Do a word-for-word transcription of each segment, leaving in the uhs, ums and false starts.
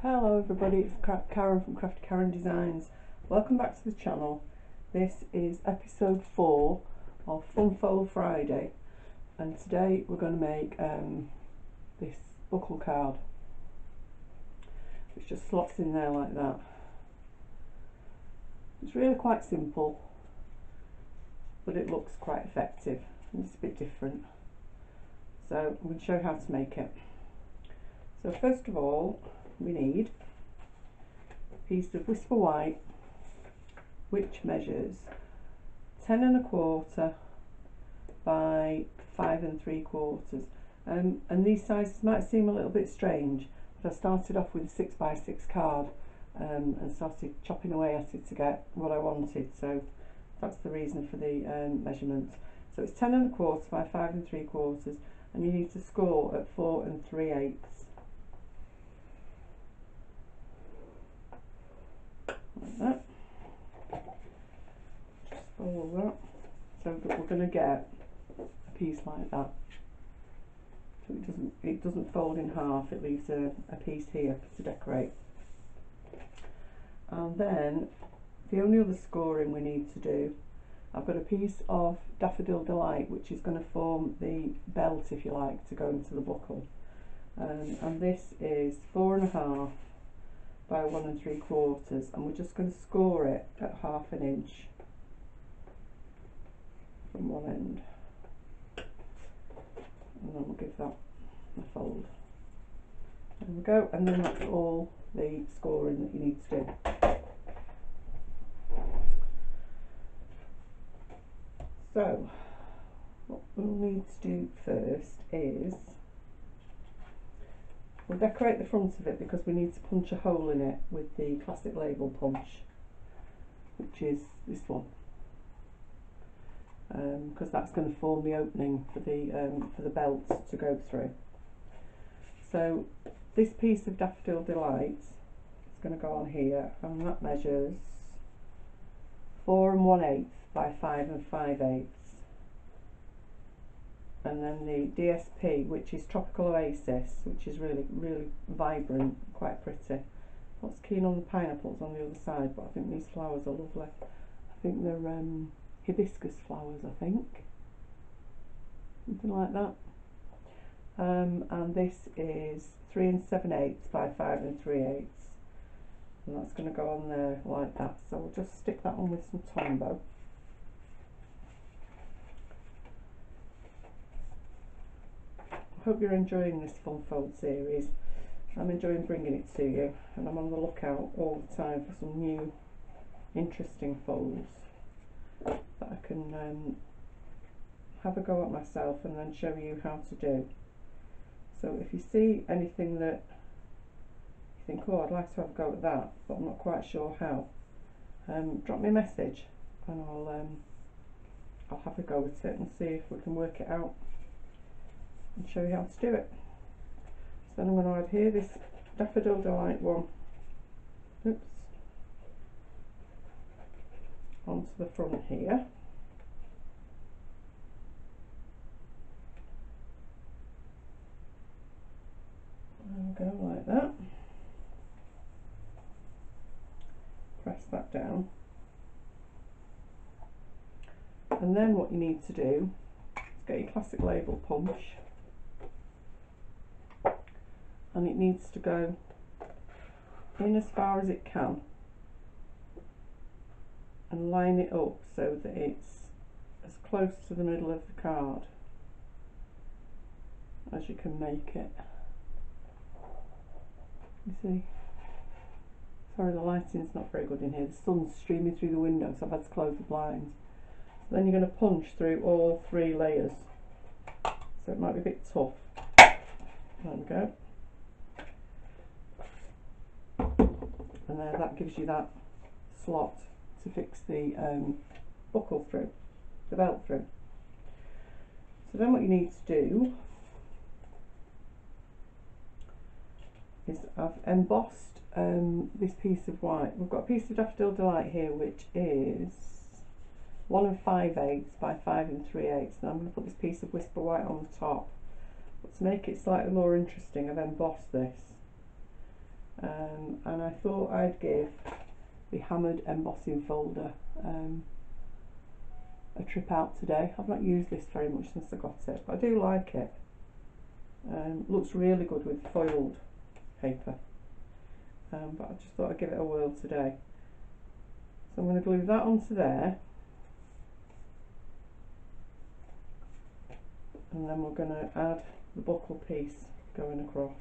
Hello everybody, it's Karen from Crafty Karen Designs. Welcome back to the channel. This is episode four of Fun Fold Friday, and today we're going to make um, this buckle card, which just slots in there like that. It's really quite simple, but it looks quite effective and it's a bit different. So I'm going to show you how to make it. So first of all, we need a piece of Whisper White, which measures ten and a quarter by five and three quarters. Um, and these sizes might seem a little bit strange, but I started off with a six by six card um, and started chopping away at it to get what I wanted. So that's the reason for the um, measurements. So it's ten and a quarter by five and three quarters, and you need to score at four and three eighths. Like that. Just roll that. So that we're going to get a piece like that. So it doesn't it doesn't fold in half. It leaves a, a piece here to decorate. And then the only other scoring we need to do. I've got a piece of Daffodil Delight, which is going to form the belt, if you like, to go into the buckle. Um, and this is four and a half by one and three quarters, and we're just going to score it at half an inch from one end, and then we'll give that a fold. There we go, and then that's all the scoring that you need to do. So what we'll need to do first is we'll decorate the front of it, because we need to punch a hole in it with the classic label punch, which is this one, because um, that's going to form the opening for the um, for the belt to go through. So this piece of Daffodil Delight is going to go on here, and that measures four and one eighth by five and five eighths. And then the D S P, which is Tropical Oasis, which is really, really vibrant, quite pretty. I was keen on the pineapples on the other side, but I think these flowers are lovely. I think they're um, hibiscus flowers, I think. Something like that. Um, and this is three and seven eighths by five and three eighths. And that's going to go on there like that. So we'll just stick that on with some Tombow. Hope you're enjoying this Fun Fold series. I'm enjoying bringing it to you, and I'm on the lookout all the time for some new interesting folds that I can um, have a go at myself and then show you how to do. So if you see anything that you think, oh, I'd like to have a go at that but I'm not quite sure how, um, drop me a message and I'll, um, I'll have a go at it and see if we can work it out and show you how to do it. So then I'm going to adhere this Daffodil Delight one, oops, onto the front here. There we go, like that. Press that down. And then what you need to do is get your classic label punch. And it needs to go in as far as it can and line it up so that it's as close to the middle of the card as you can make it. You see, sorry, the lighting's not very good in here, the sun's streaming through the window, so I've had to close the blinds. So then you're going to punch through all three layers, so it might be a bit tough. There we go. And there, that gives you that slot to fix the um, buckle through, the belt through. So then what you need to do is I've embossed um, this piece of white. We've got a piece of Daffodil Delight here which is one and five eighths by five and three eighths. And I'm going to put this piece of Whisper White on the top. But to make it slightly more interesting, I've embossed this. um, and I thought I'd give the hammered embossing folder um, a trip out today. I've not used this very much since I got it, but I do like it. Um, looks really good with foiled paper, um, but I just thought I'd give it a whirl today. So I'm going to glue that onto there, and then we're going to add the buckle piece going across.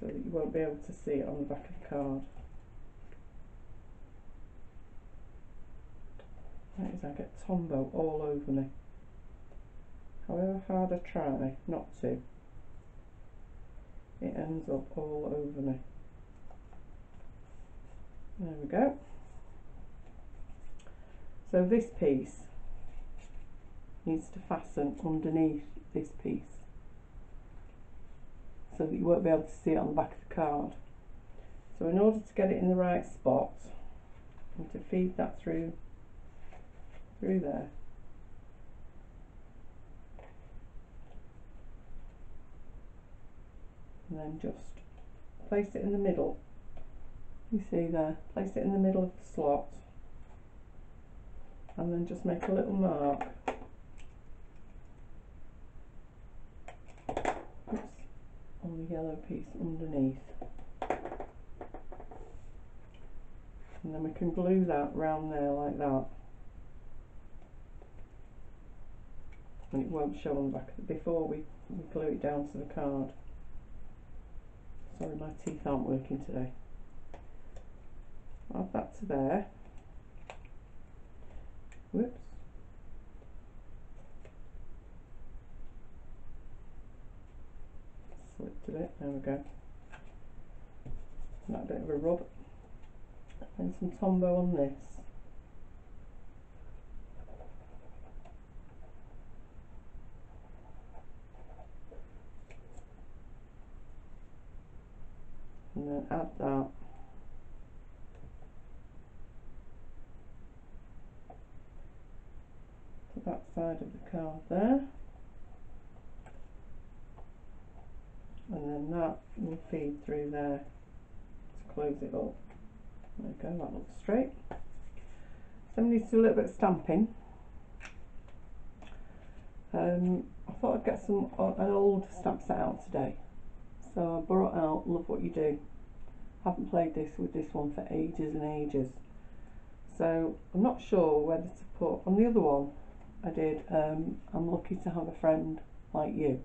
So that you won't be able to see it on the back of the card. That is, I get Tombow all over me. However hard I try not to, it ends up all over me. There we go. So this piece needs to fasten underneath this piece so that you won't be able to see it on the back of the card. So in order to get it in the right spot, and to feed that through through there. And then just place it in the middle. You see there, place it in the middle of the slot, and then just make a little mark. Oops, on the yellow piece underneath. And then we can glue that round there like that. And it won't show on the back of the, before we, we glue it down to the card. Sorry, my teeth aren't working today. Add that to there. Whoops. Slipped a bit, there we go. That bit of a rub. And some Tombow on this. And then add that to that side of the card there, and then that will feed through there to close it up. There we go, that looks straight. So I'm going to do a little bit of stamping. Um, I thought I'd get some uh, an old stamp set out today. So I brought out Love What You Do. Haven't played this with this one for ages and ages. So I'm not sure whether to put on the other one. I did um, I'm Lucky to Have a Friend Like You.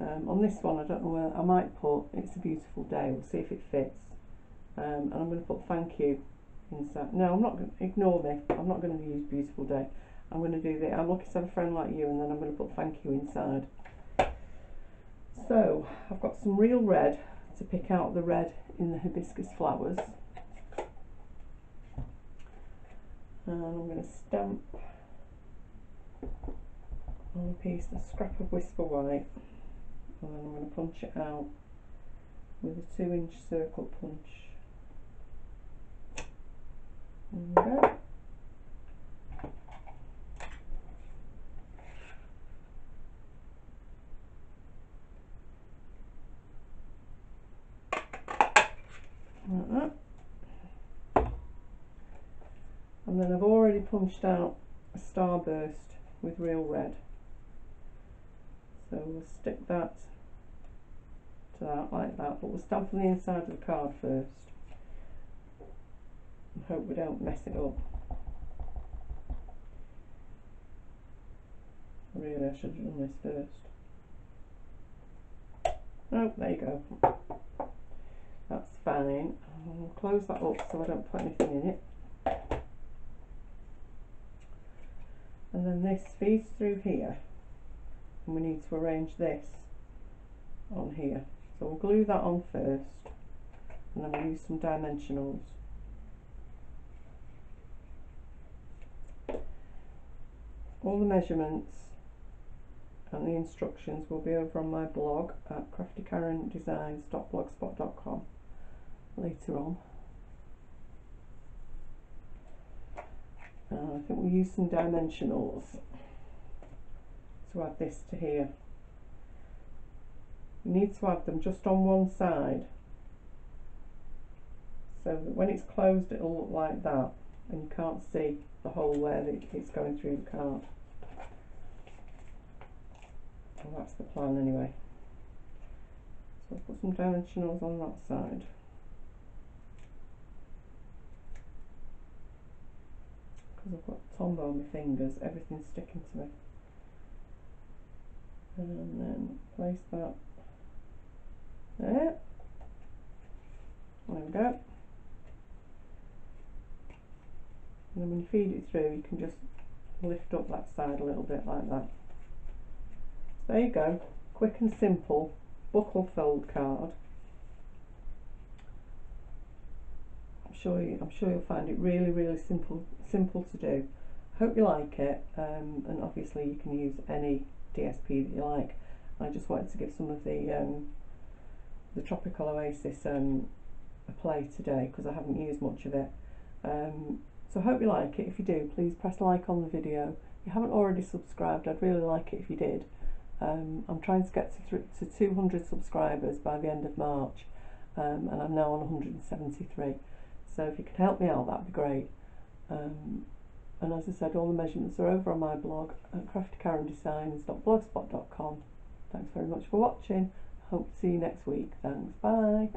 Um, on this one I don't know whether I might put It's a Beautiful Day. We'll see if it fits. Um, and I'm going to put Thank You inside. No, I'm not going to ignore me. I'm not going to use Beautiful Day. I'm going to do the I'm Lucky to Have a Friend Like You, and then I'm going to put Thank You inside. So I've got some real red to pick out the red in the hibiscus flowers, and I'm going to stamp on a piece, a scrap of Whisper White, and then I'm going to punch it out with a two inch circle punch. There we go. Like that. And then I've already punched out a starburst with real red, so we'll stick that to that like that, but we'll stamp on the inside of the card first and hope we don't mess it up. Really, I should have done this first. Oh, there you go. That's fine. I'll close that up so I don't put anything in it. And then this feeds through here, and we need to arrange this on here. So we'll glue that on first, and then we'll use some dimensionals. All the measurements and the instructions will be over on my blog at crafty karen designs dot blogspot dot com. Later on, uh, I think we'll use some dimensionals to add this to here. You need to add them just on one side so that when it's closed it'll look like that and you can't see the hole where it's going through the card. Well, that's the plan anyway. So I'll put some dimensionals on that side. Because I've got Tombow on my fingers, everything's sticking to me. And then place that there. There we go. And then when you feed it through, you can just lift up that side a little bit like that. There you go, quick and simple buckle fold card. I'm sure you, I'm sure you'll find it really, really simple, simple to do. I hope you like it, um, and obviously you can use any D S P that you like. I just wanted to give some of the um, the Tropical Oasis um, a play today because I haven't used much of it. Um, so I hope you like it. If you do, please press like on the video. If you haven't already subscribed, I'd really like it if you did. Um, I'm trying to get to, to two hundred subscribers by the end of March, um, and I'm now on one hundred seventy-three, so if you could help me out, that'd be great. Um, and as I said, all the measurements are over on my blog at crafty karen designs dot blogspot dot com. Thanks very much for watching. Hope to see you next week. Thanks, bye.